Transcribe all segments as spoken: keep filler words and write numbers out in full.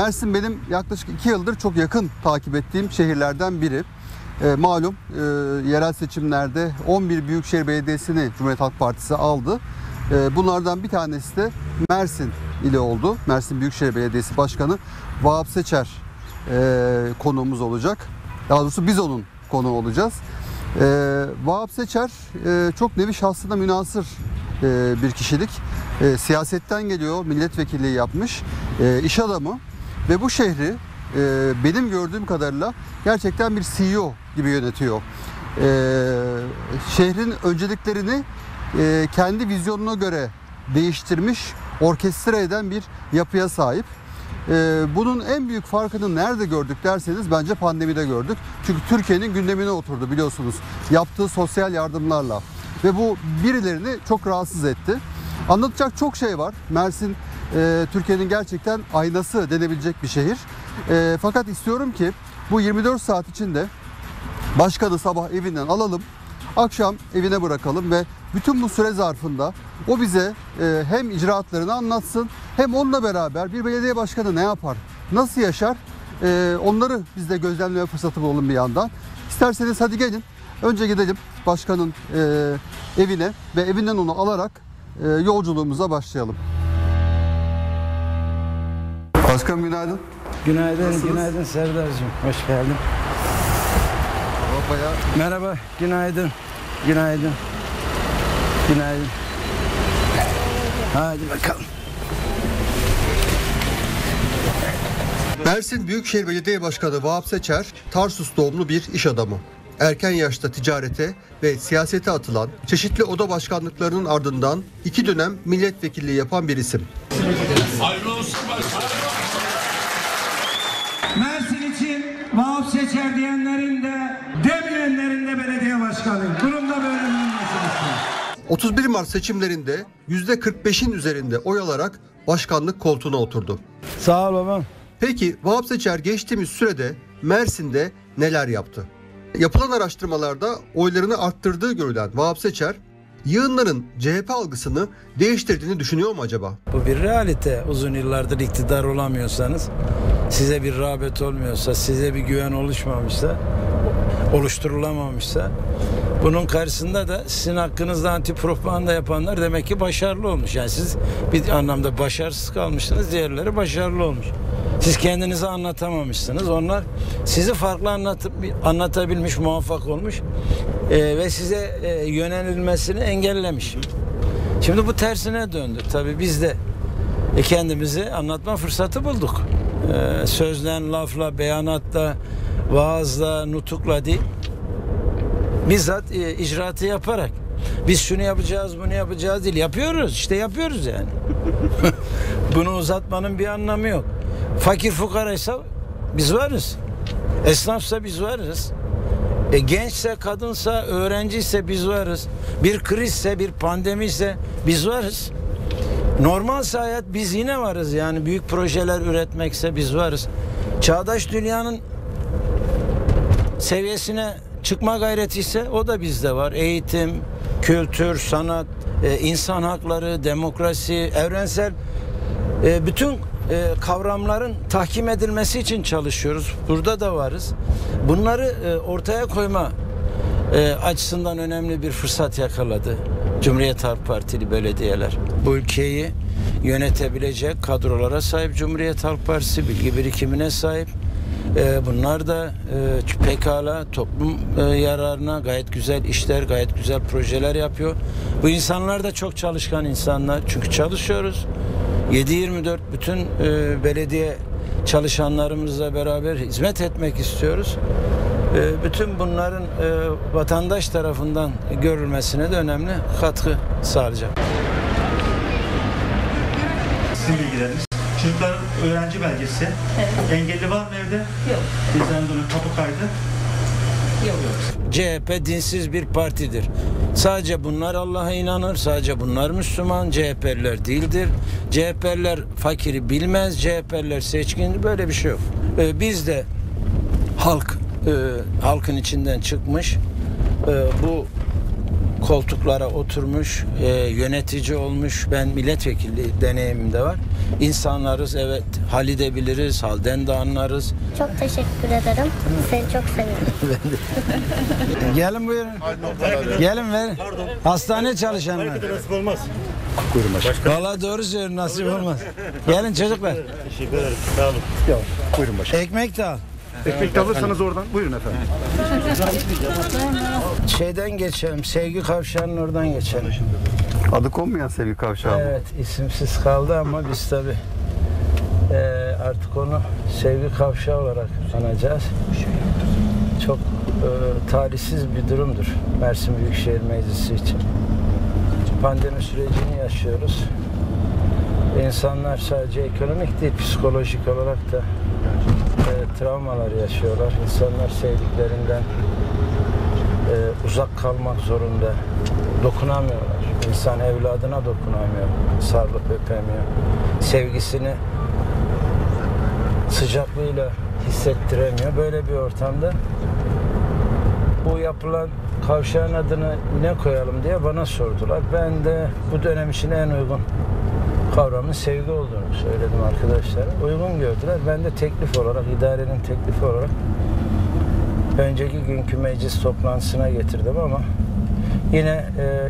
Mersin benim yaklaşık iki yıldır çok yakın takip ettiğim şehirlerden biri. E, malum e, yerel seçimlerde on bir Büyükşehir Belediyesi'ni Cumhuriyet Halk Partisi aldı. E, bunlardan bir tanesi de Mersin ile oldu. Mersin Büyükşehir Belediyesi Başkanı Vahap Seçer e, konuğumuz olacak. Daha doğrusu biz onun konuğu olacağız. E, Vahap Seçer e, çok nevi şahsına münasır e, bir kişilik. E, siyasetten geliyor, milletvekilliği yapmış, e, iş adamı ve bu şehri e, benim gördüğüm kadarıyla gerçekten bir C E O gibi yönetiyor. E, şehrin önceliklerini e, kendi vizyonuna göre değiştirmiş, orkestra eden bir yapıya sahip. E, bunun en büyük farkını nerede gördük derseniz bence pandemide gördük. Çünkü Türkiye'nin gündemine oturdu biliyorsunuz. Yaptığı sosyal yardımlarla ve bu birilerini çok rahatsız etti. Anlatacak çok şey var. Mersin e, Türkiye'nin gerçekten aynası denebilecek bir şehir. E, fakat istiyorum ki bu yirmi dört saat içinde başkanı sabah evinden alalım, akşam evine bırakalım ve bütün bu süre zarfında o bize e, hem icraatlarını anlatsın, hem onunla beraber bir belediye başkanı ne yapar, nasıl yaşar, e, onları biz de gözlemleme fırsatı bulalım bir yandan. İsterseniz hadi gelin, önce gidelim başkanın e, evine ve evinden onu alarak yolculuğumuza başlayalım. Başkanım günaydın. Günaydın. Nasılsınız? Günaydın Serdar'cığım. Hoş geldin. Merhaba. Merhaba. Günaydın. Günaydın. Günaydın. Hadi bakalım. Mersin Büyükşehir Belediye Başkanı Vahap Seçer, Tarsus doğumlu bir iş adamı. Erken yaşta ticarete ve siyasete atılan, çeşitli oda başkanlıklarının ardından iki dönem milletvekilliği yapan bir isim. Hayırlı olsun başkanım. Mersin için Vahap Seçer diyenlerin de, demeyenlerin de belediye başkanıyım. Durumda böyle bir otuz bir Mart seçimlerinde yüzde kırk beş'in üzerinde oy alarak başkanlık koltuğuna oturdu. Sağ ol babam. Peki Vahap Seçer geçtiğimiz sürede Mersin'de neler yaptı? Yapılan araştırmalarda oylarını arttırdığı görülen Vahap Seçer, yığınların C H P algısını değiştirdiğini düşünüyor mu acaba? Bu bir realite. Uzun yıllardır iktidar olamıyorsanız, size bir rağbet olmuyorsa, size bir güven oluşmamışsa, oluşturulamamışsa, bunun karşısında da sizin hakkınızda antipropaganda yapanlar demek ki başarılı olmuş. Yani siz bir anlamda başarısız kalmışsınız, diğerleri başarılı olmuş. Siz kendinizi anlatamamışsınız. Onlar sizi farklı anlatıp, anlatabilmiş, muvaffak olmuş e, ve size e, yönelilmesini engellemiş. Şimdi bu tersine döndü. Tabii biz de e, kendimizi anlatma fırsatı bulduk. E, sözden, lafla, beyanatla, vaazla, nutukla değil, bizzat e, icraatı yaparak. Biz şunu yapacağız, bunu yapacağız değil. Yapıyoruz, işte yapıyoruz yani. Bunu uzatmanın bir anlamı yok. Fakir fukaraysa biz varız. Esnafsa biz varız. E, gençse, kadınsa, öğrenciyse biz varız. Bir krizse, bir pandemiyse biz varız. Normalse hayat biz yine varız. Yani büyük projeler üretmekse biz varız. Çağdaş dünyanın seviyesine çıkma gayreti ise o da bizde var. Eğitim, kültür, sanat, e, insan hakları, demokrasi, evrensel e, bütün kavramların tahkim edilmesi için çalışıyoruz. Burada da varız. Bunları ortaya koyma açısından önemli bir fırsat yakaladı Cumhuriyet Halk Partili belediyeler. Bu ülkeyi yönetebilecek kadrolara sahip Cumhuriyet Halk Partisi, bilgi birikimine sahip. Bunlar da pekala toplum yararına gayet güzel işler, gayet güzel projeler yapıyor. Bu insanlar da çok çalışkan insanlar. Çünkü çalışıyoruz. yedi yirmi dört bütün e, belediye çalışanlarımızla beraber hizmet etmek istiyoruz. E, bütün bunların e, vatandaş tarafından görülmesine de önemli katkı sağlayacak. Sizin bilgileriniz. Çocuklar öğrenci belgesi. Evet. Engelli var mı evde? Yok. Bizden dolayı tapu kaydı. Yok. C H P dinsiz bir partidir. Sadece bunlar Allah'a inanır, sadece bunlar Müslüman, C H P'liler değildir. C H P'liler fakiri bilmez, C H P'liler seçkindir, böyle bir şey yok. Ee, biz de halk, e, halkın içinden çıkmış, e, bu koltuklara oturmuş, e, yönetici olmuş. Ben milletvekili deneyimim de var. İnsanlarız, evet, hal edebiliriz, halden de anlarız. Çok teşekkür ederim. Seni çok seviyorum. Gelin buyurun. Gelin verin. Hastane çalışanlar. Nasip olmaz. Vallahi doğru söylüyorsun, nasip olmaz. Gelin çocuklar. Teşekkür ederim. Sağ olun. Buyurun başkanım. Ekmek de al. Ekmek de alırsanız oradan. Buyurun efendim. Şeyden geçelim, Sevgi Kavşağı'nın oradan geçelim. Adı konmayan Sevgi Kavşağı mı? Evet, isimsiz kaldı ama biz tabii e, artık onu Sevgi Kavşağı olarak anacağız. Çok e, talihsiz bir durumdur Mersin Büyükşehir Meclisi için. Pandemi sürecini yaşıyoruz. İnsanlar sadece ekonomik değil, psikolojik olarak da e, travmalar yaşıyorlar. İnsanlar sevdiklerinden e, uzak kalmak zorunda. Dokunamıyorlar. İnsan evladına dokunamıyor. Sarılıp öpemiyor. Sevgisini sıcaklığıyla hissettiremiyor. Böyle bir ortamda bu yapılan kavşağın adını ne koyalım diye bana sordular. Ben de bu dönem için en uygun kavramın sevgi olduğunu söyledim arkadaşlar. Uygun gördüler. Ben de teklif olarak, idarenin teklifi olarak önceki günkü meclis toplantısına getirdim ama yine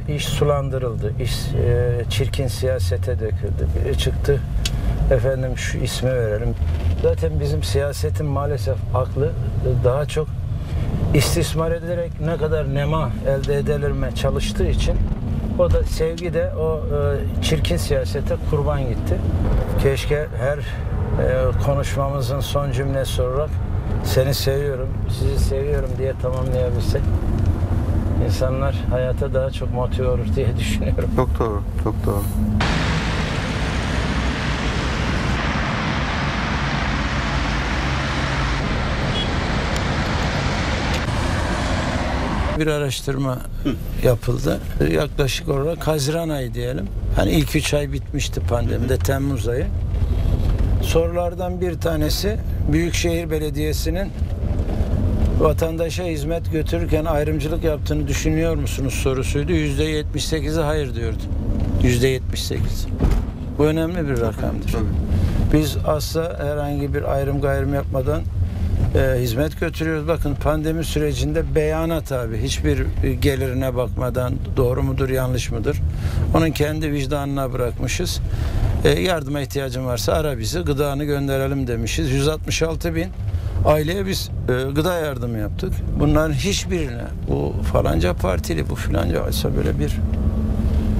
e, iş sulandırıldı. İş e, çirkin siyasete döküldü. Biri çıktı, efendim şu ismi verelim. Zaten bizim siyasetin maalesef aklı e, daha çok istismar edilerek ne kadar nema elde edilirme çalıştığı için o da sevgi de o e, çirkin siyasete kurban gitti. Keşke her e, konuşmamızın son cümlesi olarak seni seviyorum, sizi seviyorum diye tamamlayabilsek İnsanlar hayata daha çok motive olur diye düşünüyorum. Çok doğru, çok doğru. Bir araştırma yapıldı. Yaklaşık olarak Haziran ayı diyelim. Hani ilk üç ay bitmişti pandemide, Temmuz ayı. Sorulardan bir tanesi Büyükşehir Belediyesi'nin vatandaşa hizmet götürürken ayrımcılık yaptığını düşünüyor musunuz sorusuydu. yüzde yetmiş sekizi hayır diyordu. yüzde yetmiş sekiz. Bu önemli bir rakamdır. Biz asla herhangi bir ayrım gayrım yapmadan e, hizmet götürüyoruz. Bakın pandemi sürecinde beyana tabi, hiçbir gelirine bakmadan doğru mudur yanlış mıdır onun kendi vicdanına bırakmışız. E, yardıma ihtiyacın varsa ara bizi, gıdanı gönderelim demişiz. yüz altmış altı bin aileye biz e, gıda yardımı yaptık. Bunların hiçbirine bu falanca partili, bu filanca olsa böyle bir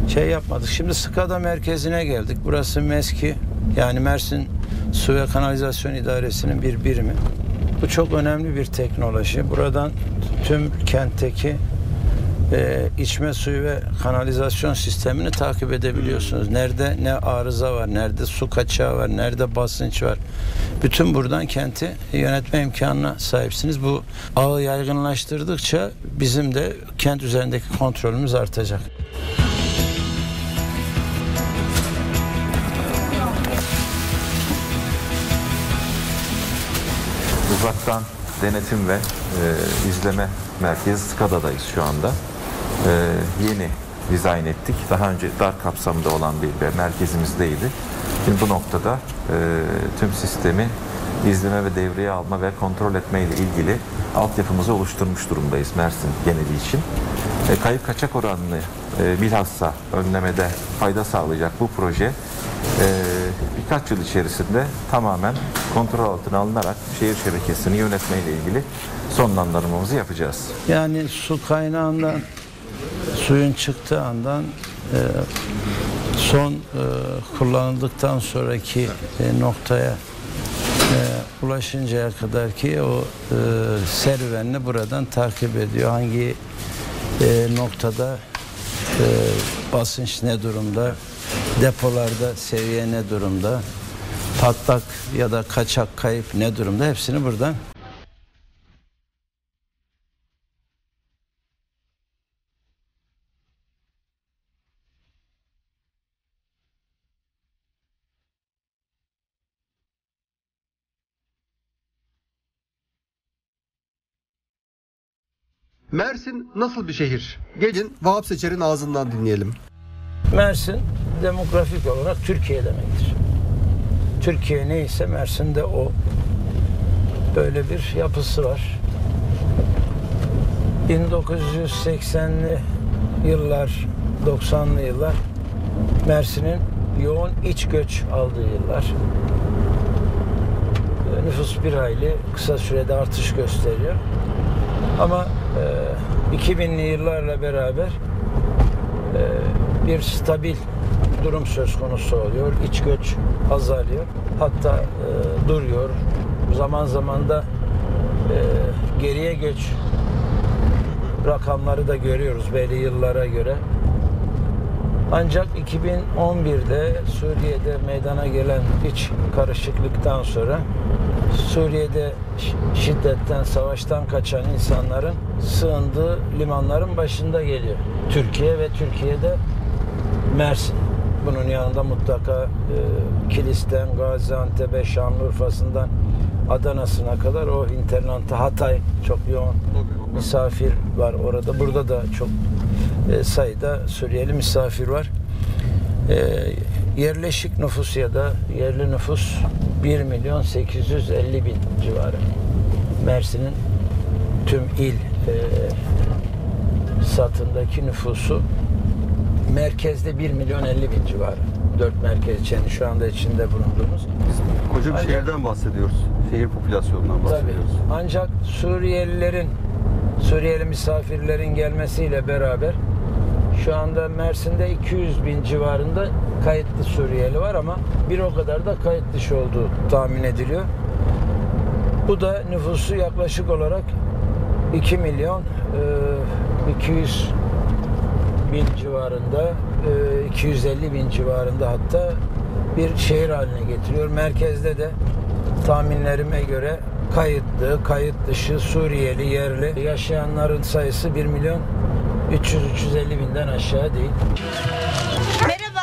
şey yapmadık. Şimdi SCADA merkezine geldik. Burası Meski, yani Mersin Su ve Kanalizasyon İdaresi'nin bir birimi. Bu çok önemli bir teknoloji. Buradan tüm kentteki e, içme suyu ve kanalizasyon sistemini takip edebiliyorsunuz. Nerede ne arıza var, nerede su kaçağı var, nerede basınç var. Bütün buradan kenti yönetme imkanına sahipsiniz. Bu ağı yaygınlaştırdıkça bizim de kent üzerindeki kontrolümüz artacak. Uzaktan denetim ve e, izleme merkezi SCADA'dayız şu anda. E, yeni dizayn ettik. Daha önce dar kapsamda olan bir merkezimiz değildi. Şimdi bu noktada e, tüm sistemi izleme ve devreye alma ve kontrol etme ile ilgili altyapımızı oluşturmuş durumdayız Mersin geneli için. E, kayıp kaçak oranını e, bilhassa önlemede fayda sağlayacak bu proje e, birkaç yıl içerisinde tamamen kontrol altına alınarak şehir şebekesini yönetme ile ilgili sonlandırmamızı yapacağız. Yani su kaynağından, suyun çıktığı andan e, son e, kullanıldıktan sonraki e, noktaya e, ulaşıncaya kadar ki o e, serüvenini buradan takip ediyor. Hangi e, noktada e, basınç ne durumda, depolarda seviye ne durumda, patlak ya da kaçak kayıp ne durumda, hepsini buradan Mersin nasıl bir şehir? Gelin Vahap Seçer'in ağzından dinleyelim. Mersin demografik olarak Türkiye demektir. Türkiye neyse Mersin'de o. Böyle bir yapısı var. bin dokuz yüz seksenli yıllar, doksanlı yıllar Mersin'in yoğun iç göç aldığı yıllar. Nüfus bir hayli kısa sürede artış gösteriyor. Ama e, iki binli yıllarla beraber e, bir stabil durum söz konusu oluyor. İç göç azalıyor. Hatta e, duruyor. Zaman zaman da e, geriye göç rakamları da görüyoruz belli yıllara göre. Ancak iki bin on birde Suriye'de meydana gelen iç karışıklıktan sonra Suriye'de şiddetten, savaştan kaçan insanların sığındığı limanların başında geliyor Türkiye ve Türkiye'de Mersin. Bunun yanında mutlaka e, Kilis'ten, Gaziantep'e, Şanlıurfa'sından Adana'sına kadar o internanta Hatay çok yoğun misafir var orada. Burada da çok e, sayıda Suriyeli misafir var. E, yerleşik nüfus ya da yerli nüfus bir milyon sekiz yüz elli bin civarı. Mersin'in tüm il e, satındaki nüfusu merkezde bir milyon elli bin civarı. Dört merkez için şu anda içinde bulunduğumuz. Biz koca bir ancak, şehirden bahsediyoruz. Şehir popülasyonundan bahsediyoruz. Tabii. Ancak Suriyelilerin, Suriyeli misafirlerin gelmesiyle beraber şu anda Mersin'de iki yüz bin civarında kayıtlı Suriyeli var ama bir o kadar da kayıt dışı olduğu tahmin ediliyor. Bu da nüfusu yaklaşık olarak iki milyon iki yüz bin civarında, iki yüz elli bin civarında hatta bir şehir haline getiriyor. Merkezde de tahminlerime göre kayıtlı, kayıt dışı, Suriyeli, yerli yaşayanların sayısı bir milyon üç yüz üç yüz elli binden aşağı değil. Merhaba.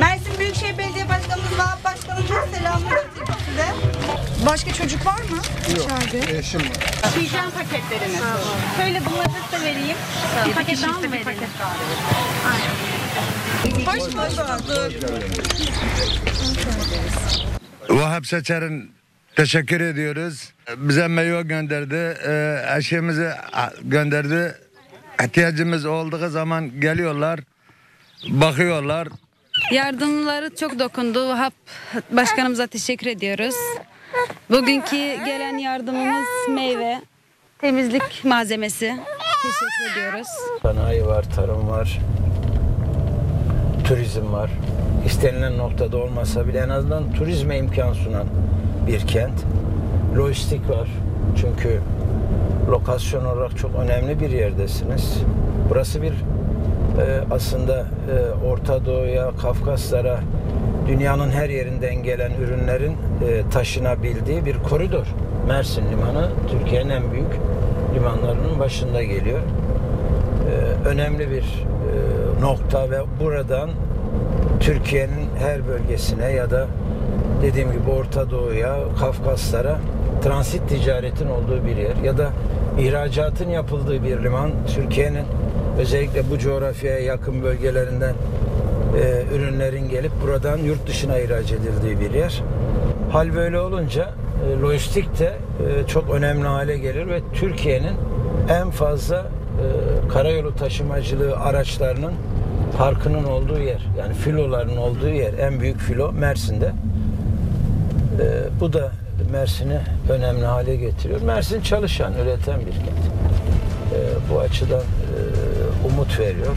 Mersin Büyükşehir Belediye Başkanımız Vahap Başkanım çok selamlar getirdik size. Başka çocuk var mı? Yok. İçeride. Eşim var. Hijyen paketlerimiz. Şöyle bunları da vereyim. Bir paket daha mı verelim? Paket daha. Aynen. Hoş bulduk. Vahap Seçer'in teşekkür ediyoruz. Bize meyve gönderdi. Eşeğimizi gönderdi. İhtiyacımız olduğu zaman geliyorlar, bakıyorlar. Yardımları çok dokundu. Vahap Başkanımıza teşekkür ediyoruz. Bugünkü gelen yardımımız meyve, temizlik malzemesi. Teşekkür ediyoruz. Sanayi var, tarım var, turizm var. İstenilen noktada olmasa bile en azından turizme imkan sunan bir kent. Lojistik var çünkü lokasyon olarak çok önemli bir yerdesiniz. Burası bir e, aslında e, Orta Doğu'ya, Kafkaslara, dünyanın her yerinden gelen ürünlerin e, taşınabildiği bir koridor. Mersin Limanı Türkiye'nin en büyük limanlarının başında geliyor. E, önemli bir e, nokta ve buradan Türkiye'nin her bölgesine ya da dediğim gibi Orta Doğu'ya, Kafkaslara transit ticaretin olduğu bir yer ya da ihracatın yapıldığı bir liman. Türkiye'nin özellikle bu coğrafyaya yakın bölgelerinden e, ürünlerin gelip buradan yurt dışına ihraç edildiği bir yer. Hal böyle olunca e, lojistik de e, çok önemli hale gelir ve Türkiye'nin en fazla e, karayolu taşımacılığı araçlarının parkının olduğu yer, yani filoların olduğu yer, en büyük filo Mersin'de. E, bu da Mersin'i önemli hale getiriyor. Mersin çalışan, üreten bir kent. E, bu açıdan e, umut veriyor.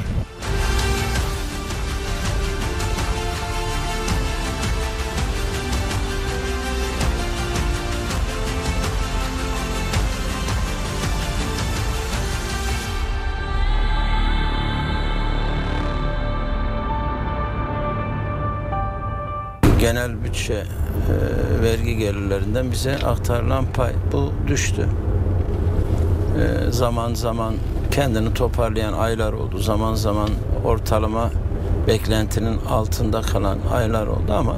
Genel bütçe e, vergi gelirlerinden bize aktarılan pay bu düştü. E, zaman zaman kendini toparlayan aylar oldu. Zaman zaman ortalama beklentinin altında kalan aylar oldu ama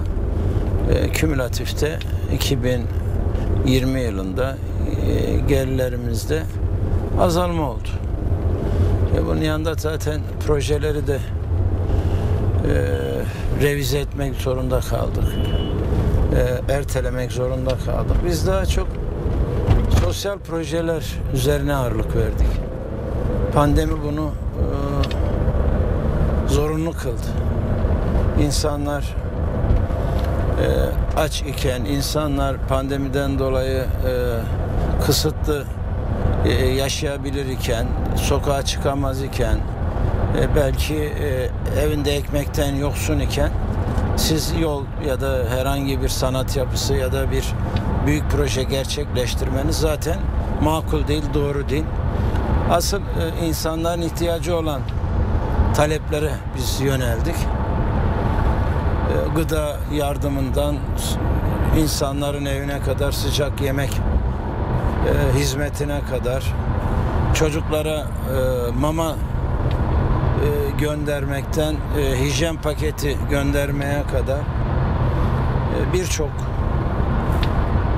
e, kümülatifte iki bin yirmi yılında e, gelirlerimizde azalma oldu. Ve bunun yanında zaten projeleri de e, revize etmek zorunda kaldık. E, ertelemek zorunda kaldık. Biz daha çok sosyal projeler üzerine ağırlık verdik. Pandemi bunu e, zorunlu kıldı. İnsanlar e, aç iken, insanlar pandemiden dolayı e, kısıtlı e, yaşayabilir iken, sokağa çıkamaz iken, e, belki e, evinde ekmekten yoksun iken, siz yol ya da herhangi bir sanat yapısı ya da bir büyük proje gerçekleştirmeniz zaten makul değil, doğru değil. Asıl e, insanların ihtiyacı olan taleplere biz yöneldik. E, gıda yardımından insanların evine kadar sıcak yemek e, hizmetine kadar, çocuklara e, mama e, göndermekten e, hijyen paketi göndermeye kadar e, birçok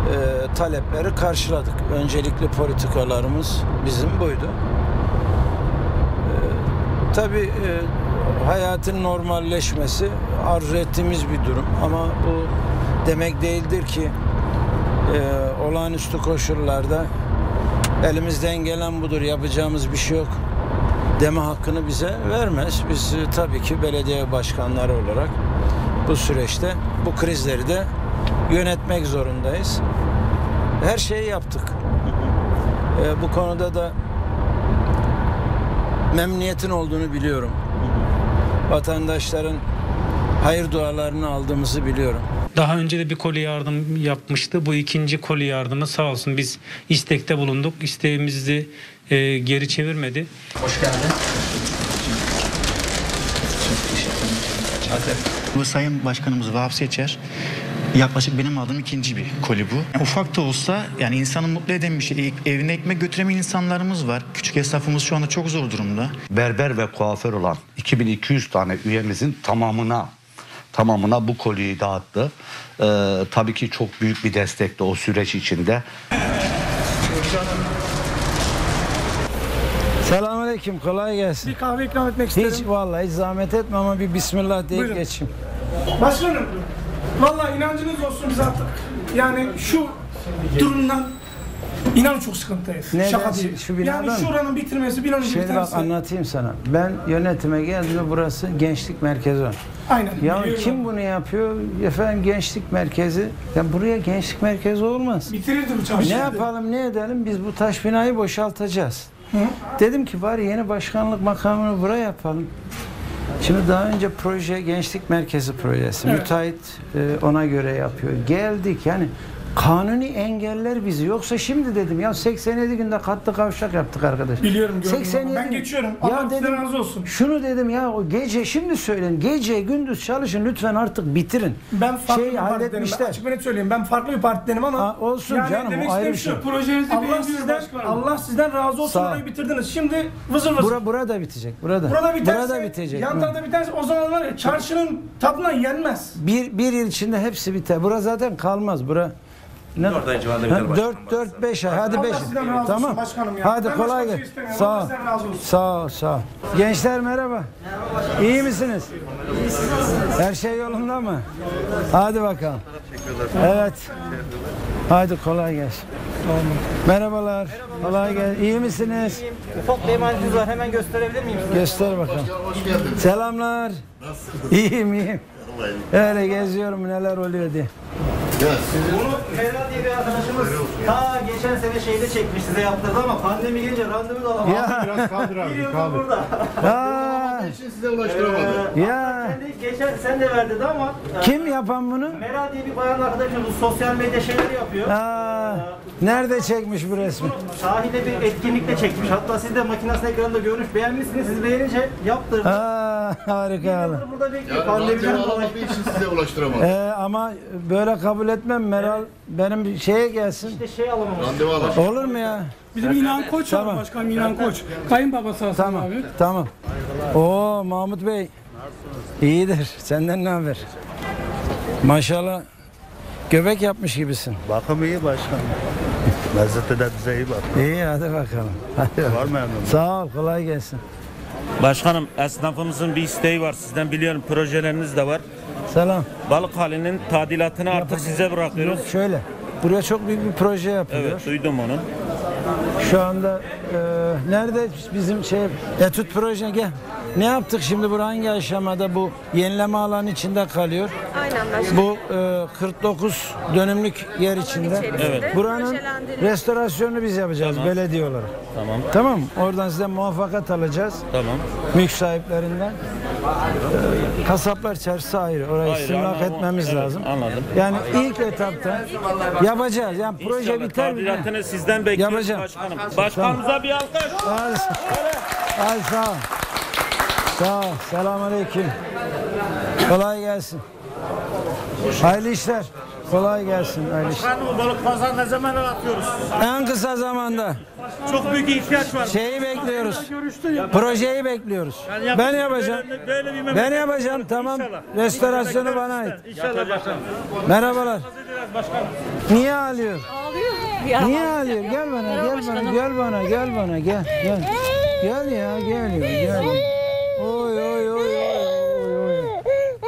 E, talepleri karşıladık. Öncelikli politikalarımız bizim buydu. E, tabii e, hayatın normalleşmesi arzu ettiğimiz bir durum ama bu demek değildir ki e, olağanüstü koşullarda elimizden gelen budur, yapacağımız bir şey yok deme hakkını bize vermez. Biz e, tabii ki belediye başkanları olarak bu süreçte bu krizleri de yönetmek zorundayız. Her şeyi yaptık. E, bu konuda da memnuniyetin olduğunu biliyorum. Vatandaşların hayır dualarını aldığımızı biliyorum. Daha önce de bir koli yardım yapmıştı. Bu ikinci koli yardımı sağ olsun biz istekte bulunduk. İsteğimizi e, geri çevirmedi. Hoş geldin. Bu Sayın Başkanımız Vahap Seçer. Yaklaşık benim aldığım ikinci bir koli bu. Yani ufak da olsa yani insanı mutlu eden bir şey. Evine ekmek götüremeyen insanlarımız var. Küçük esnafımız şu anda çok zor durumda. Berber ve kuaför olan iki bin iki yüz tane üyemizin tamamına tamamına bu koliyi dağıttı. Ee, tabii ki çok büyük bir destekti o süreç içinde. Selamünaleyküm, kolay gelsin. Bir kahve ikram etmek isterim. Hiç vallahi hiç zahmet etme ama bir bismillah deyip geçeyim. Başkanım. Vallahi inancınız olsun biz artık. Yani şu durumdan inan çok sıkıntıyız. Neden? Şaka değil. Şu yani şuranın bitirmesi, binanın bitirmesi. Şimdi bak anlatayım sana. Ben yönetime geldiğimde burası gençlik merkezi. Aynen. Ya biliyorum. Kim bunu yapıyor? Efendim gençlik merkezi. Ya buraya gençlik merkezi olmaz. Bitirirdi bu çarşı. Ne yapalım, ne edelim? Biz bu taş binayı boşaltacağız. Hı? Dedim ki bari yeni başkanlık makamını buraya yapalım. Şimdi daha önce proje gençlik merkezi projesi, evet. Müteahhit e, ona göre yapıyor. Geldik yani kanuni engeller bizi. Yoksa şimdi dedim ya seksen yedi günde katlı kavşak yaptık arkadaş. Biliyorum gördüm. seksen yedi ben geçiyorum. Allah sizden razı olsun. Şunu dedim ya o gece şimdi söyleyin. Gece gündüz çalışın lütfen artık bitirin. Ben farklı şey, bir partidenim. Açık net söyleyeyim. Ben farklı bir partidenim ama. Aa, olsun yani canım. Demek ayrı şey. Projenizi Allah sizden, Allah sizden razı olsun. Orayı bitirdiniz. Şimdi vızır vızır. Bura, burada bitecek. Burada. Burada biterse. Burada bitecek. Yandan da biterse o zaman var ya çarşının tadına yenmez. Bir, bir yıl içinde hepsi biter. Bura zaten kalmaz. Bura. dört dört beş ay hadi beş. Tamam. Ya. Hadi ben kolay gelsin. Sağ ol. Sağ ol, sağ ol. Gençler merhaba. Merhaba. İyi misiniz? Her şey yolunda mı? Hadi bakalım. Evet. Hadi kolay gelsin. Merhabalar. Merhaba, kolay gelsin. İyi misiniz? İyiyim. Ufak bir emanetiniz var. Hemen gösterebilir miyim size? Göster bakalım. Hoş geldiniz. Selamlar. Nasılsınız? İyiyim, iyiyim. Öyle geziyorum neler oluyor diye. Bunu Ferhat diye bir arkadaşımız ta geçen sene şeyde çekmiş size yaptırdı ama pandemi gelince randevu da alamadım. Ya. Biraz kaldır abi. Biliyorsun burada. Randevu için size ulaştıramadım. Ya. Sen de, geçen sen de verdin ama. Kim e, yapan bunu? Ferhat diye bir bayan arkadaşımız sosyal medya şeyleri yapıyor. Aa, ee, nerede çekmiş bu resmi? Sahilde bir etkinlikte çekmiş. Hatta siz de makinesinin ekranında görmüş beğenmişsiniz. Siz beğenince yaptırdı. Aa, harika. Burada, burada bekliyor. Pandemiden dolayı için size ulaştıramadım. Ee, ama böyle kabul etmem Meral evet. Benim bir şeye gelsin. İşte şey alamam. Olur mu ya? Bizim İlhan Koç tamam. Başkan İlhan Koç. Kayınbabası aslında tamam. Abi. Tamam. Oo Mahmut Bey. İyidir. Senden ne haber? Maşallah. Göbek yapmış gibisin. Bakım iyi başkanım. Lezzette de bize iyi bak. İyi, hadi bakalım. Hadi bakalım. Var mı efendim? Sağ ol, kolay gelsin. Başkanım, esnafımızın bir isteği var sizden, biliyorum projeleriniz de var. Selam. Balıkhane'nin tadilatını Yapacağız. artık size bırakıyoruz. Şöyle, buraya çok büyük bir proje yapılıyor. Evet, duydum onu. Şu anda e, nerede bizim şey etüt proje, gel. Ne yaptık şimdi, bu hangi aşamada? Bu yenileme alanı içinde kalıyor. Aynen başkanım. Bu e, kırk dokuz dönümlük yer içinde. Evet. Buranın restorasyonunu biz yapacağız, tamam, belediye olarak. Tamam. Tamam. Oradan size muvaffakat alacağız. Tamam. Mülk sahiplerinden. E, kasaplar çarşısı ayrı. Orayı sınırlak etmemiz evet, lazım. Anladım. Yani ilk etapta yapacağız. Yani İnşallah proje biter mi? Tadilatını sizden bekliyoruz yapacağım. Başkanım. Başkanımıza tamam. bir alkış. Hadi. Hadi sağ ol. Sağ ol. Selamünaleyküm. Kolay gelsin. Hayırlı işler. Kolay gelsin. Hayırlı işler. Başkanım, balık pazar ne zaman atıyoruz? En kısa zamanda. Çok büyük ihtiyaç var. Şeyi bekliyoruz. Projeyi bekliyoruz. Yani ben yapacağım. Böyle, böyle bir ben yapacağım. Olur. Tamam. İnşallah. Restorasyonu İnşallah. bana ait. İnşallah başkanım. Merhabalar. Başkanım. Niye ağlıyor? Ağlıyor. Niye ağlıyor? Gel bana, gel bana, başkanım. gel bana, gel bana, gel, gel. Gel ya, gel ya, gel. Oy oy oy oy oy.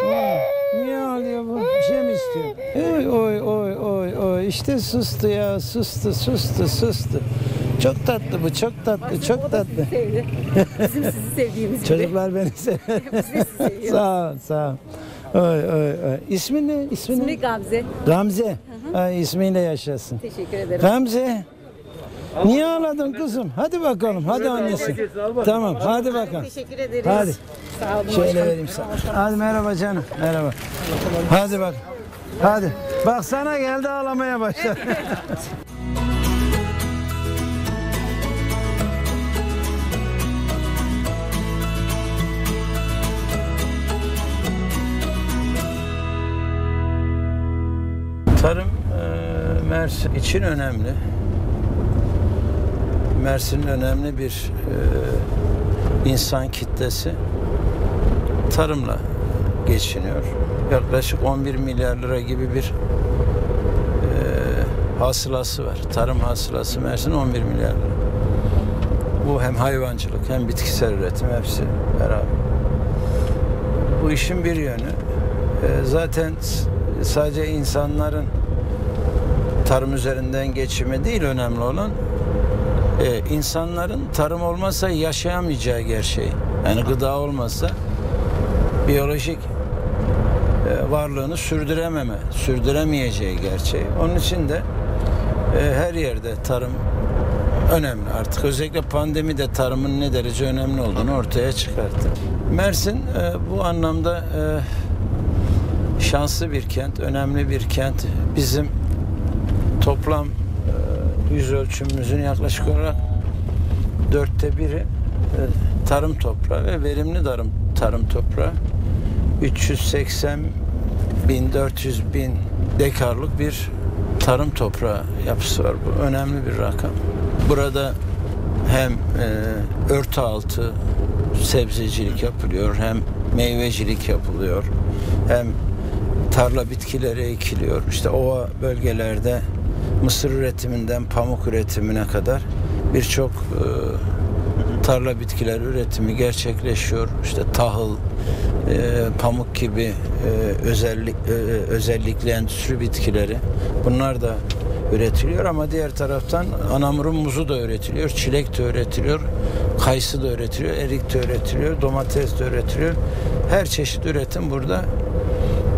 Aa, niye ağlıyor bu? Bir şey mi istiyor? Oy oy oy oy oy. İşte sustu ya, sustu, sustu, sustu. Çok tatlı bu, çok tatlı, çok tatlı. Bizim sizi sevdiğimiz gibi. Çocuklar beni seviyor. Sağ ol, sağ ol. Oy oy oy. İsmin ne? İsmin İsmi ne? Gamze. Gamze. Ay, ismiyle yaşasın. Teşekkür ederim. Gamze. Niye ağladın kızım? Hadi bakalım. Hadi annesi. Tamam. Hadi bakalım. Teşekkür ederiz. Hadi. Sağ olun. Şöyle vereyim sana. Hadi merhaba canım. Merhaba. Hadi bak. Hadi. Bak sana geldi, ağlamaya başladı. Tarım e, Mersin için önemli. Mersin'in önemli bir e, insan kitlesi tarımla geçiniyor. Yaklaşık on bir milyar lira gibi bir e, hasılası var. Tarım hasılası Mersin on bir milyar lira. Bu hem hayvancılık hem bitkisel üretim, hepsi beraber. Bu işin bir yönü. E, zaten sadece insanların tarım üzerinden geçimi değil önemli olan. Ee, insanların tarım olmazsa yaşayamayacağı gerçeği, yani gıda olmazsa biyolojik e, varlığını sürdürememe, sürdüremeyeceği gerçeği. Onun için de e, her yerde tarım önemli artık. Özellikle pandemi de tarımın ne derece önemli olduğunu ortaya çıkarttı. Mersin e, bu anlamda e, şanslı bir kent, önemli bir kent. Bizim toplam yüz ölçümümüzün yaklaşık olarak dörtte biri tarım toprağı ve verimli tarım, tarım toprağı. üç yüz seksen bin dört yüz bin dekarlık bir tarım toprağı yapısı var. Bu önemli bir rakam. Burada hem e, örtü altı sebzecilik yapılıyor, hem meyvecilik yapılıyor, hem tarla bitkileri ekiliyor. İşte ova bölgelerde mısır üretiminden pamuk üretimine kadar birçok e, tarla bitkiler üretimi gerçekleşiyor. İşte tahıl, e, pamuk gibi e, özellik, e, özellikle endüstri bitkileri, bunlar da üretiliyor. Ama diğer taraftan anamurun muzu da üretiliyor, çilek de üretiliyor, kayısı da üretiliyor, erik de üretiliyor, domates de üretiliyor. Her çeşit üretim burada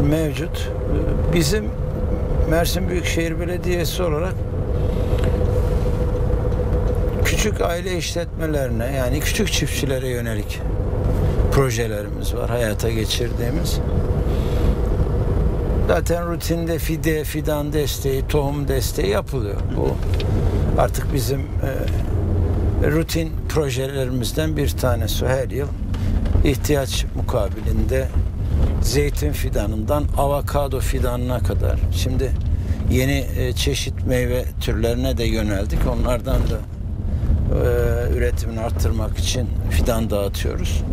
mevcut. Bizim Mersin Büyükşehir Belediyesi olarak küçük aile işletmelerine, yani küçük çiftçilere yönelik projelerimiz var hayata geçirdiğimiz. Zaten rutinde fide, fidan desteği, tohum desteği yapılıyor. Bu artık bizim e, rutin projelerimizden bir tanesi. Her yıl ihtiyaç mukabilinde zeytin fidanından avokado fidanına kadar. Şimdi yeni e, çeşit meyve türlerine de yöneldik. Onlardan da e, üretimini arttırmak için fidan dağıtıyoruz.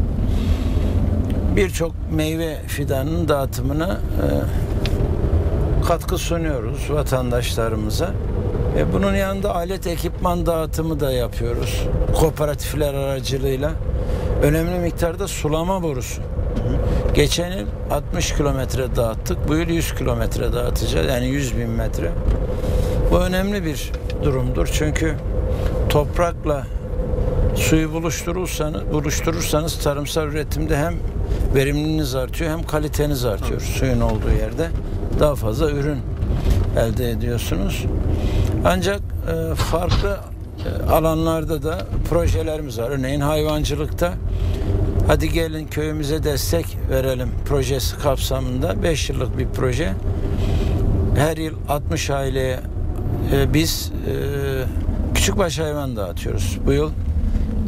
Birçok meyve fidanının dağıtımına e, katkı sunuyoruz vatandaşlarımıza. E bunun yanında alet ekipman dağıtımı da yapıyoruz. Kooperatifler aracılığıyla önemli miktarda sulama borusu. Geçen yıl altmış kilometre dağıttık. Bu yıl yüz kilometre dağıtacağız. Yani yüz bin metre. Bu önemli bir durumdur. Çünkü toprakla suyu buluşturursanız, buluşturursanız tarımsal üretimde hem verimliliğiniz artıyor hem kaliteniz artıyor. Suyun olduğu yerde daha fazla ürün elde ediyorsunuz. Ancak e, farklı e, alanlarda da projelerimiz var. Örneğin hayvancılıkta hadi gelin köyümüze destek verelim projesi kapsamında beş yıllık bir proje. Her yıl altmış aileye e, biz e, küçükbaş hayvan dağıtıyoruz. Bu yıl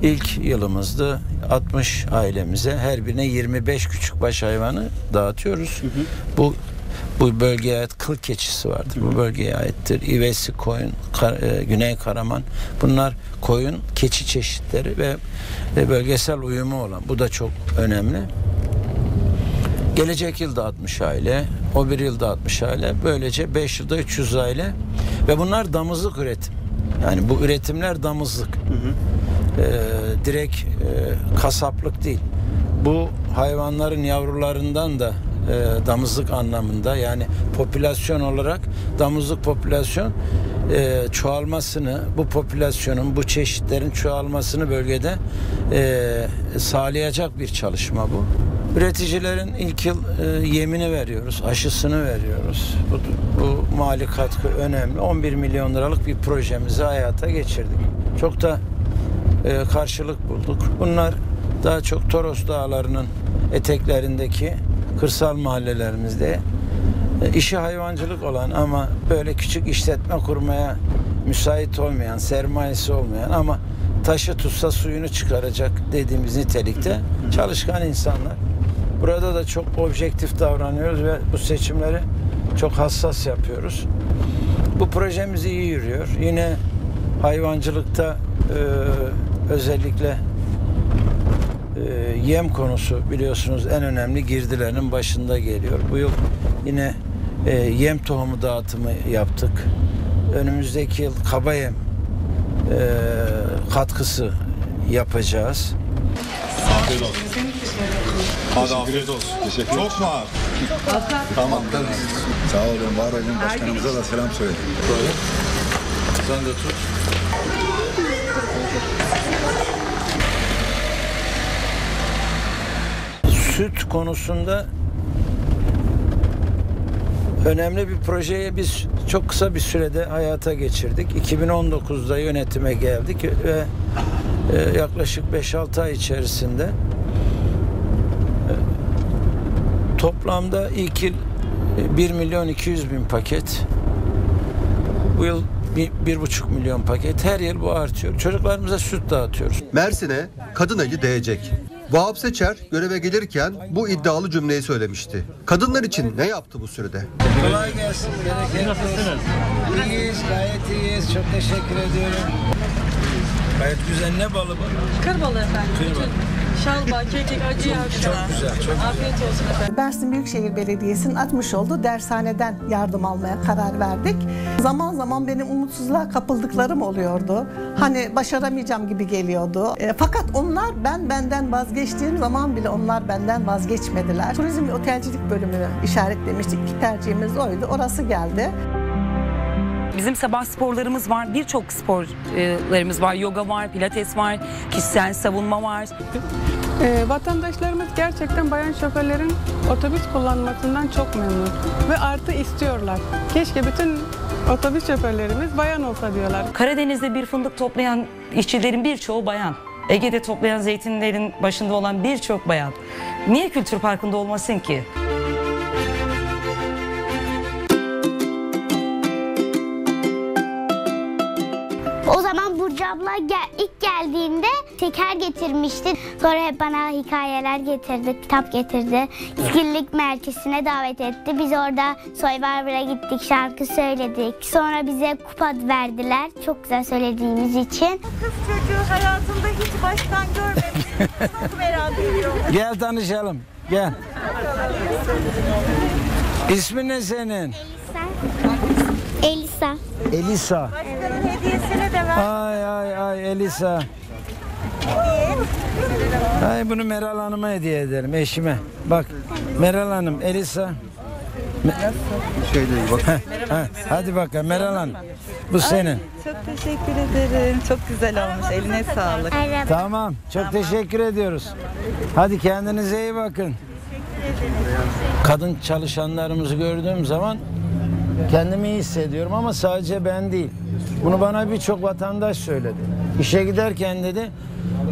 ilk yılımızdı. altmış ailemize her birine yirmi beş küçükbaş hayvanı dağıtıyoruz. Hı hı. Bu Bu bölgeye ait kıl keçisi vardır. Bu bölgeye aittir. İvesi koyun, kar, e, Güney Karaman. Bunlar koyun, keçi çeşitleri ve e, bölgesel uyumu olan. Bu da çok önemli. Gelecek yıl altmış aile, o bir yıl altmış aile. Böylece beş yılda üç yüz aile. Ve bunlar damızlık üretim. Yani bu üretimler damızlık. Hı hı. E, direkt e, kasaplık değil. Bu hayvanların yavrularından da E, damızlık anlamında, yani popülasyon olarak damızlık popülasyon e, çoğalmasını, bu popülasyonun, bu çeşitlerin çoğalmasını bölgede e, sağlayacak bir çalışma bu. Üreticilerin ilk yıl e, yemini veriyoruz, aşısını veriyoruz. Bu, bu mali katkı önemli. on bir milyon liralık bir projemizi hayata geçirdik. Çok da e, karşılık bulduk. Bunlar daha çok Toros Dağları'nın eteklerindeki kırsal mahallelerimizde işi hayvancılık olan ama böyle küçük işletme kurmaya müsait olmayan, sermayesi olmayan ama taşı tutsa suyunu çıkaracak dediğimiz nitelikte çalışkan insanlar. Burada da çok objektif davranıyoruz ve bu seçimleri çok hassas yapıyoruz. Bu projemiz iyi yürüyor. Yine hayvancılıkta e, özellikle yem konusu biliyorsunuz en önemli girdilerinin başında geliyor. Bu yıl yine e, yem tohumu dağıtımı yaptık. Önümüzdeki yıl kaba yem e, katkısı yapacağız. Afiyet olsun. Hadi afiyet olsun. Teşekkür ederim. Çok var. Tamam. Sağ olun, var olun. Başkanımıza da selam söyleyin. Böyle. Sen de tut. Süt konusunda önemli bir projeyi biz çok kısa bir sürede hayata geçirdik. iki bin on dokuzda yönetime geldik ve yaklaşık beş altı ay içerisinde toplamda ilk yıl bir milyon iki yüz bin paket, bu yıl bir buçuk milyon paket. Her yıl bu artıyor. Çocuklarımıza süt dağıtıyoruz. Mersin'e kadın eli değecek. Vahap Seçer göreve gelirken bu iddialı cümleyi söylemişti. Kadınlar için ne yaptı bu sürede? Kolay gelsin. Nasılsınız? İyiyiz, gayet iyiyiz. Çok teşekkür ediyorum. Gayet güzel. Ne balı var? Kır balı efendim. Kır balı. Şalba, kekik, acı yağ. Çok güzel, çok güzel. Afiyet olsun efendim. Mersin Büyükşehir Belediyesi'nin atmış olduğu dershaneden yardım almaya karar verdik. Zaman zaman benim umutsuzluğa kapıldıklarım oluyordu. Hani başaramayacağım gibi geliyordu. E, fakat onlar ben benden vazgeçtiğim zaman bile onlar benden vazgeçmediler. Turizm ve otelcilik bölümünü işaretlemiştik. İlk tercihimiz oydu. Orası geldi. Bizim sabah sporlarımız var, birçok sporlarımız var. Yoga var, pilates var, kişisel savunma var. E, vatandaşlarımız gerçekten bayan şoförlerin otobüs kullanmasından çok memnun ve artı istiyorlar. Keşke bütün otobüs şoförlerimiz bayan olsa diyorlar. Karadeniz'de bir fındık toplayan işçilerin birçoğu bayan. Ege'de toplayan zeytinlerin başında olan birçok bayan. Niye kültür parkında olmasın ki? O zaman Burcu abla gel, ilk geldiğinde teker getirmişti. Sonra hep bana hikayeler getirdi, kitap getirdi. İskillik merkezine davet etti. Biz orada Survivor'a gittik, şarkı söyledik. Sonra bize kupa verdiler. Çok güzel söylediğimiz için. Kız çocuğu hayatında hiç baştan görmemiş. Çok merak ediyorum. Gel tanışalım, gel. İsmin ne senin? Elisa. Elisa. Elisa. Melisa. Ay, bunu Meral Hanım'a hediye ederim, eşime. Bak Meral Hanım, Elisa. Me Şöyle bak. Ha, ha. Hadi bakalım Meral Hanım. Bu senin. Çok teşekkür ederim. Çok güzel olmuş. Eline sağlık. Tamam. Çok teşekkür ediyoruz. Hadi kendinize iyi bakın. Kadın çalışanlarımızı gördüğüm zaman kendimi iyi hissediyorum ama sadece ben değil. Bunu bana birçok vatandaş söyledi. İşe giderken dedi,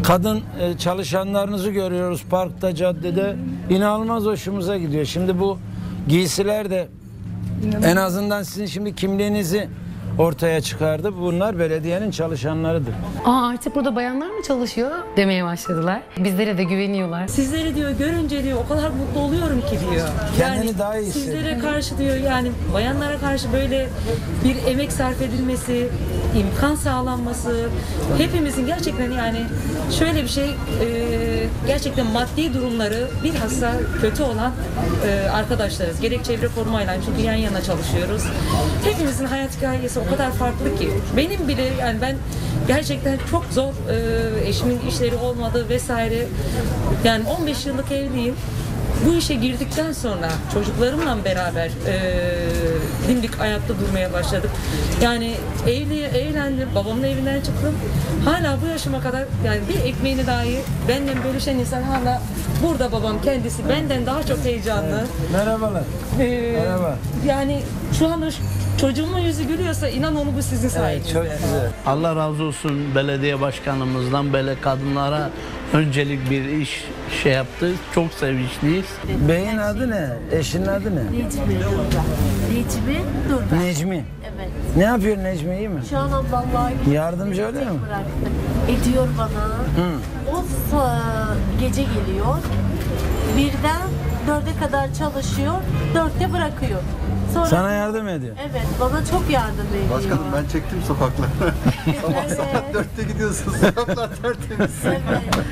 kadın çalışanlarınızı görüyoruz parkta, caddede. İnanılmaz hoşumuza gidiyor. Şimdi bu giysiler de en azından sizin şimdi kimliğinizi ortaya çıkardı. Bunlar belediyenin çalışanlarıdır. Aa, artık burada bayanlar mı çalışıyor demeye başladılar. Bizlere de güveniyorlar. Sizleri diyor görünce diyor o kadar mutlu oluyorum ki diyor. Kendini yani daha iyi hissediyor. Sizlere karşı diyor yani bayanlara karşı böyle bir emek sarf edilmesi, imkan sağlanması, hepimizin gerçekten yani şöyle bir şey e, gerçekten maddi durumları bilhassa kötü olan e, arkadaşlarız. Gerek çevre korumayla çünkü yan yana çalışıyoruz. Hepimizin hayat hikayesi o kadar farklı ki benim bile yani ben gerçekten çok zor e, eşimin işleri olmadı vesaire yani on beş yıllık evliyim. Bu işe girdikten sonra çocuklarımla beraber e, dimdik ayakta durmaya başladık. Yani evli, evlendim, babamın evinden çıktım. Hala bu yaşıma kadar yani bir ekmeğini dahi benden bölüşen insan hala burada babam kendisi benden daha çok heyecanlı. Merhabalar. Ee, Merhaba. Yani şu anda çocuğumun yüzü gülüyorsa inan onu bu sizin sayenizde. Evet, Allah razı olsun belediye başkanımızdan böyle kadınlara öncelik bir iş şey yaptı. Çok sevinçliyiz. Beyin adı ne? Eşinin adı ne? Necmi. Necmi Durban. Necmi. Evet. Ne yapıyor Necmi, iyi mi? Şu an vallahi yardımcı oluyor mu? Ediyor bana. Hı. O gece geliyor. Birden dörde kadar çalışıyor. Dörtte bırakıyor. Sonra sana yardım ediyor. Evet, bana çok yardım ediyor. Başkanım ben çektim sokakları. Evet. Saat dörtte gidiyorsunuz, sokaklar tertemiz. Evet.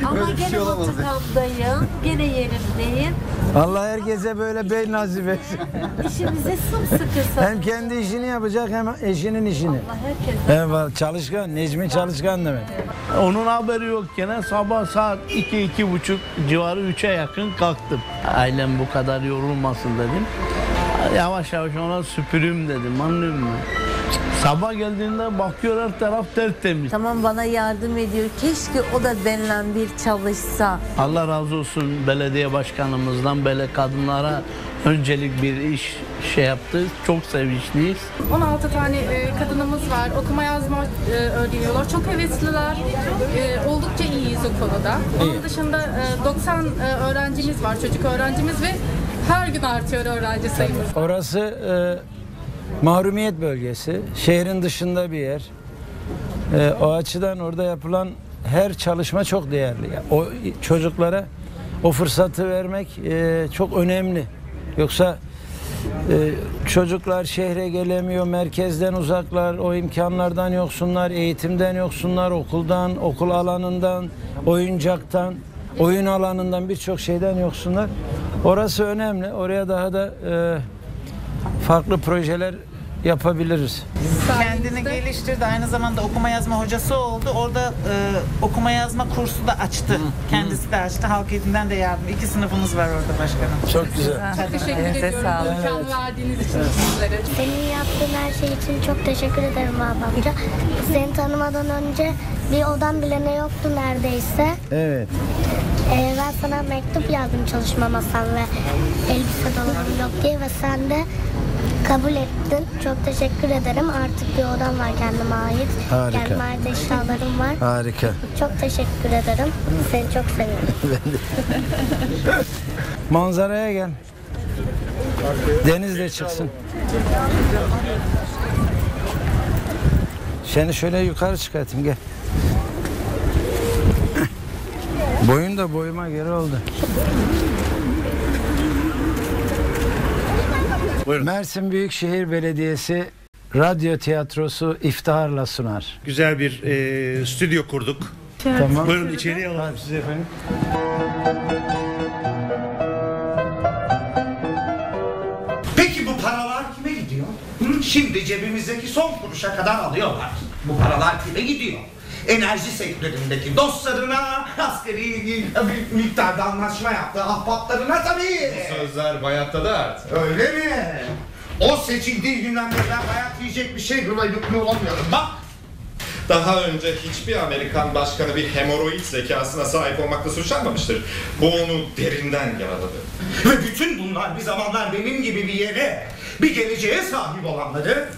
Ama böyle gene şey otokamdayım, gene yerimdeyim. Allah herkese ama böyle bey nazif etsin. İşimize sımsıkı sarılıyor. Hem kendi işini yapacak hem eşinin işini. Allah herkese. Evet, çalışkan, Necmi çalışkan demek. Evet. Onun haberi yok gene sabah saat iki, iki buçuk civarı üçe yakın kalktım. Ailem bu kadar yorulmasın dedim. Yavaş yavaş ona süpürüm dedim, anlıyor musun? Sabah geldiğinde bakıyor her taraf tertemiz. Tamam, bana yardım ediyor. Keşke o da benimle bir çalışsa. Allah razı olsun belediye başkanımızdan böyle kadınlara öncelik bir iş şey yaptı. Çok sevinçliyiz. on altı tane kadınımız var. Okuma yazma öğreniyorlar. Çok hevesliler. Oldukça iyiyiz o konuda. Onun dışında doksan öğrencimiz var, çocuk öğrencimiz ve her gün artıyor öğrenci sayımız. Orası e, mahrumiyet bölgesi. Şehrin dışında bir yer. E, o açıdan orada yapılan her çalışma çok değerli. O çocuklara o fırsatı vermek e, çok önemli. Yoksa e, çocuklar şehre gelemiyor, merkezden uzaklar, o imkanlardan yoksunlar, eğitimden yoksunlar, okuldan, okul alanından, oyuncaktan, oyun alanından birçok şeyden yoksunlar. Orası önemli. Oraya daha da e, farklı projeler yapabiliriz. Kendini geliştirdi. Aynı zamanda okuma yazma hocası oldu. Orada e, okuma yazma kursu da açtı. Hı. Kendisi de açtı. Halk eğitimden de yardım. İki sınıfımız var orada başkanım. Çok güzel. Çok teşekkür evet, ediyorum. İmkan evet. verdiğiniz için evet. sizlere. Senin yaptığın her şey için çok teşekkür ederim Vahap amca. Seni tanımadan önce bir odam bile ne yoktu neredeyse. Evet. Ee, ben sana mektup yazdım çalışma masam ve elbise dolabım yok diye ve sen de kabul ettin. Çok teşekkür ederim. Artık bir odam var kendime ait. Harika. Kendime ait eşyalarım var. Harika. Çok teşekkür ederim. Seni çok seviyorum. Ben de. Manzaraya gel. Deniz de çıksın. Seni şöyle yukarı çıkartayım, gel. Boyun da boyuma geri oldu. Buyurun. Mersin Büyükşehir Belediyesi Radyo Tiyatrosu iftiharla sunar. Güzel bir e, stüdyo kurduk. Tamam. Buyurun içeriye alalım sizi efendim. Peki bu paralar kime gidiyor? Şimdi cebimizdeki son kuruşa kadar alıyorlar. Bu paralar kime gidiyor? enerji sektöründeki dostlarına, asgari miktarda anlaşma yaptığı ahbaplarına tabii. Bu sözler bayatta da artık. Öyle mi? O seçildiği günden beri bayat yiyecek bir şey bulayıp olamıyorum bak. Daha önce hiçbir Amerikan başkanı bir hemoroid zekasına sahip olmakla suçlanmamıştır. Bu onu derinden yaraladı. Ve bütün bunlar bir zamanlar benim gibi bir yere, bir geleceğe sahip olanları,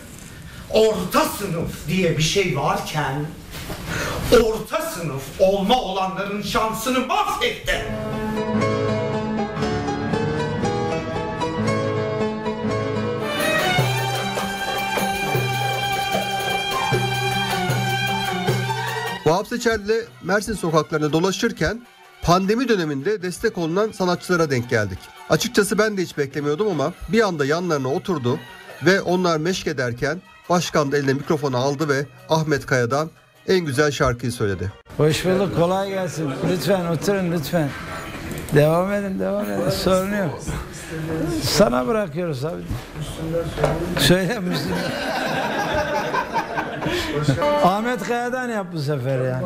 orta sınıf diye bir şey varken, orta sınıf olma olanların şansını mahvetti. Vahap Seçer'le Mersin sokaklarında dolaşırken pandemi döneminde destek olunan sanatçılara denk geldik. Açıkçası ben de hiç beklemiyordum ama bir anda yanlarına oturdu ve onlar meşk ederken başkan da eline mikrofonu aldı ve Ahmet Kaya'dan en güzel şarkıyı söyledi. Hoş bulduk, kolay gelsin. Lütfen oturun lütfen. Devam edin, devam edin. Sorun yok. Sana bırakıyoruz abi. Söyle Müslüm. Ahmet Kaya'dan yap bu sefer yani.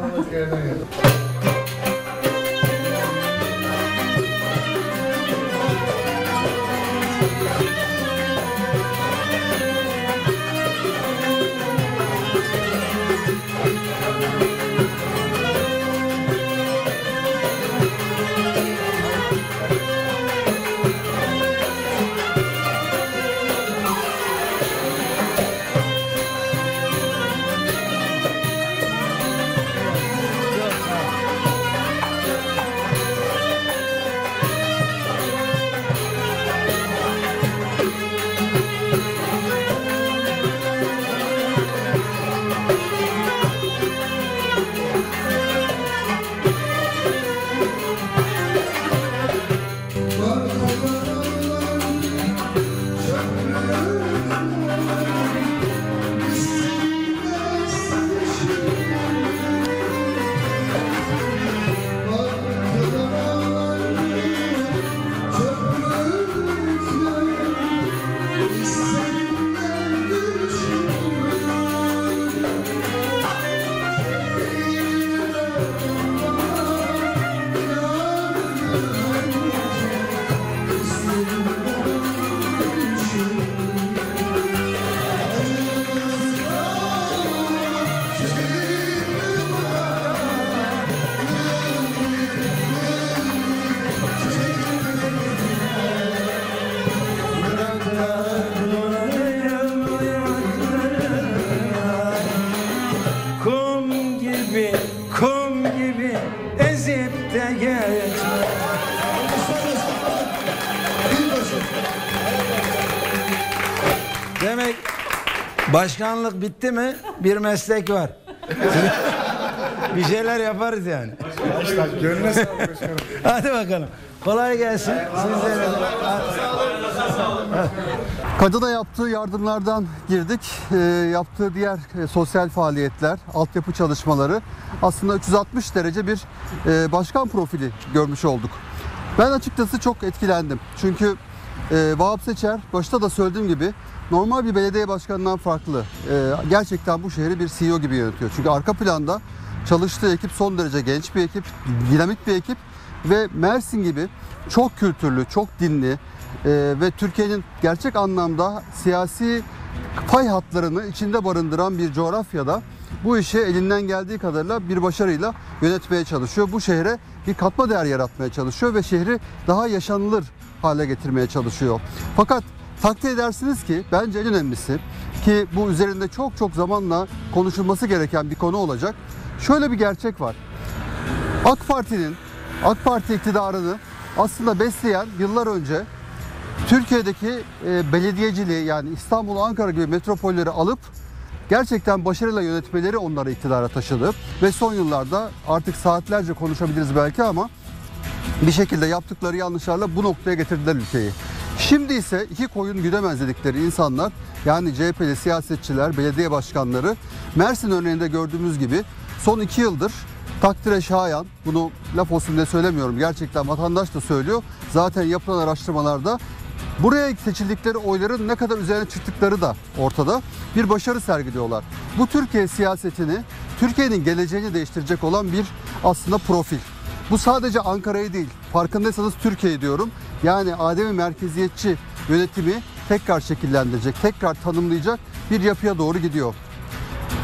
Demek başkanlık bitti mi bir meslek var. Bir şeyler yaparız yani. Gönlüne sağlık başkanım. Hadi bakalım. Kolay gelsin. Sizlere. Kadına yaptığı yardımlardan girdik. E, yaptığı diğer e, sosyal faaliyetler, altyapı çalışmaları aslında üç yüz altmış derece bir e, başkan profili görmüş olduk. Ben açıkçası çok etkilendim. Çünkü e, Vahap Seçer başta da söylediğim gibi normal bir belediye başkanından farklı. E, gerçekten bu şehri bir C E O gibi yönetiyor. Çünkü arka planda çalıştığı ekip son derece genç bir ekip, dinamik bir ekip ve Mersin gibi çok kültürlü, çok dinli, Ee, ve Türkiye'nin gerçek anlamda siyasi pay hatlarını içinde barındıran bir coğrafyada bu işi elinden geldiği kadarıyla bir başarıyla yönetmeye çalışıyor. Bu şehre bir katma değer yaratmaya çalışıyor ve şehri daha yaşanılır hale getirmeye çalışıyor. Fakat takdir edersiniz ki bence en önemlisi ki bu üzerinde çok çok zamanla konuşulması gereken bir konu olacak. Şöyle bir gerçek var. AK Parti'nin, AK Parti iktidarını aslında besleyen yıllar önce Türkiye'deki e, belediyeciliği yani İstanbul, Ankara gibi metropolleri alıp gerçekten başarıyla yönetmeleri onları iktidara taşıdı. Ve son yıllarda artık saatlerce konuşabiliriz belki ama bir şekilde yaptıkları yanlışlarla bu noktaya getirdiler ülkeyi. Şimdi ise iki koyun güdemez dedikleri insanlar yani C H P'li siyasetçiler, belediye başkanları Mersin örneğinde gördüğümüz gibi son iki yıldır takdire şayan, bunu laf olsun diye söylemiyorum gerçekten vatandaş da söylüyor zaten yapılan araştırmalarda buraya seçildikleri oyların ne kadar üzerine çıktıkları da ortada bir başarı sergiliyorlar. Bu Türkiye siyasetini Türkiye'nin geleceğini değiştirecek olan bir aslında profil. Bu sadece Ankara'yı değil, farkındaysanız Türkiye'yi diyorum. Yani ademi merkeziyetçi yönetimi tekrar şekillendirecek, tekrar tanımlayacak bir yapıya doğru gidiyor.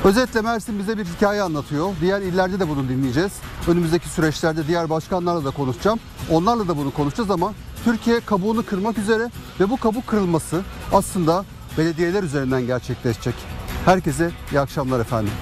Özetle Mersin bize bir hikaye anlatıyor. Diğer illerde de bunu dinleyeceğiz. Önümüzdeki süreçlerde diğer başkanlarla da konuşacağım. Onlarla da bunu konuşacağız ama Türkiye kabuğunu kırmak üzere ve bu kabuk kırılması aslında belediyeler üzerinden gerçekleşecek. Herkese iyi akşamlar efendim.